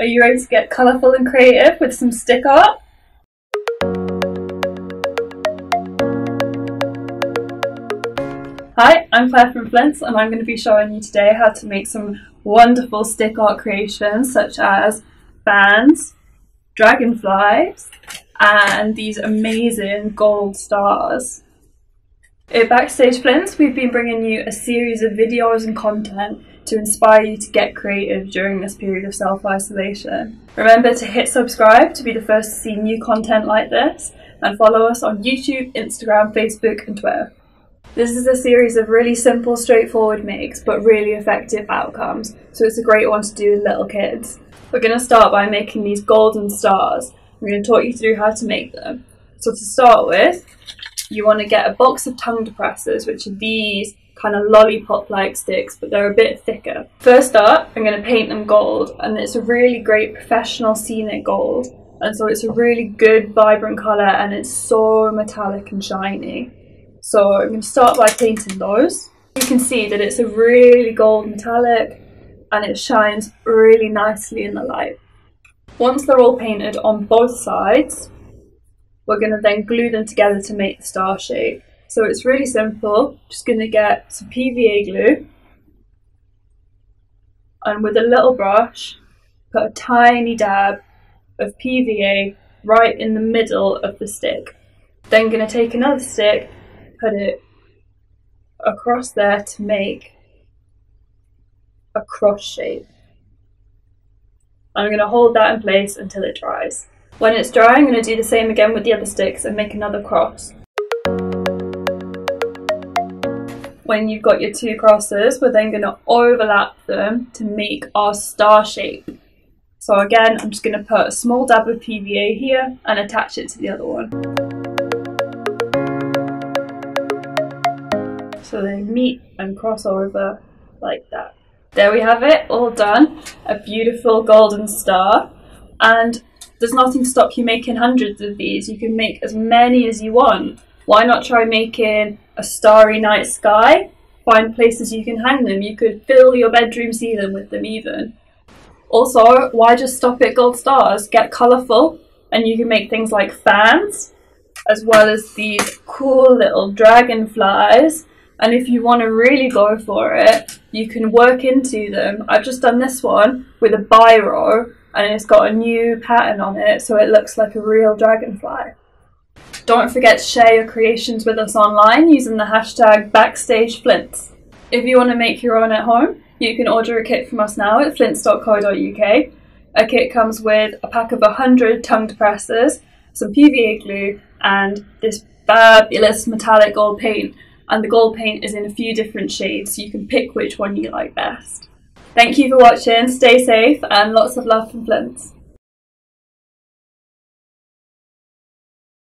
Are you ready to get colourful and creative with some stick art? Hi, I'm Claire from Flints and I'm going to be showing you today how to make some wonderful stick art creations such as fans, dragonflies and these amazing gold stars. At Backstage Flints we've been bringing you a series of videos and content to inspire you to get creative during this period of self-isolation. Remember to hit subscribe to be the first to see new content like this and follow us on YouTube, Instagram, Facebook and Twitter. This is a series of really simple, straightforward makes, but really effective outcomes, so it's a great one to do with little kids. We're going to start by making these golden stars. I'm going to talk you through how to make them. So to start with, you want to get a box of tongue depressors, which are these kind of lollipop-like sticks, but they're a bit thicker. First up, I'm going to paint them gold, and it's a really great professional scenic gold, and so it's a really good, vibrant colour, and it's so metallic and shiny. So I'm going to start by painting those. You can see that it's a really gold metallic and it shines really nicely in the light. Once they're all painted on both sides, we're going to then glue them together to make the star shape. So it's really simple, just going to get some PVA glue and with a little brush, put a tiny dab of PVA right in the middle of the stick. Then going to take another stick, put it across there to make a cross shape. I'm going to hold that in place until it dries. When it's dry, I'm going to do the same again with the other sticks and make another cross. When you've got your two crosses, we're then going to overlap them to make our star shape. So again, I'm just going to put a small dab of PVA here and attach it to the other one. So they meet and cross over like that. There we have it, all done. A beautiful golden star. And there's nothing to stop you making hundreds of these. You can make as many as you want. Why not try making a starry night sky? Find places you can hang them. You could fill your bedroom ceiling with them even. Also, why just stop at gold stars? Get colourful and you can make things like fans, as well as these cool little dragonflies. And if you want to really go for it, you can work into them. I've just done this one with a biro and it's got a new pattern on it so it looks like a real dragonfly. Don't forget to share your creations with us online using the hashtag BackstageFlints. If you want to make your own at home, you can order a kit from us now at flints.co.uk. A kit comes with a pack of 100 tongue depressors, some PVA glue and this fabulous metallic gold paint. And the gold paint is in a few different shades, so you can pick which one you like best. Thank you for watching, stay safe, and lots of love from Flints.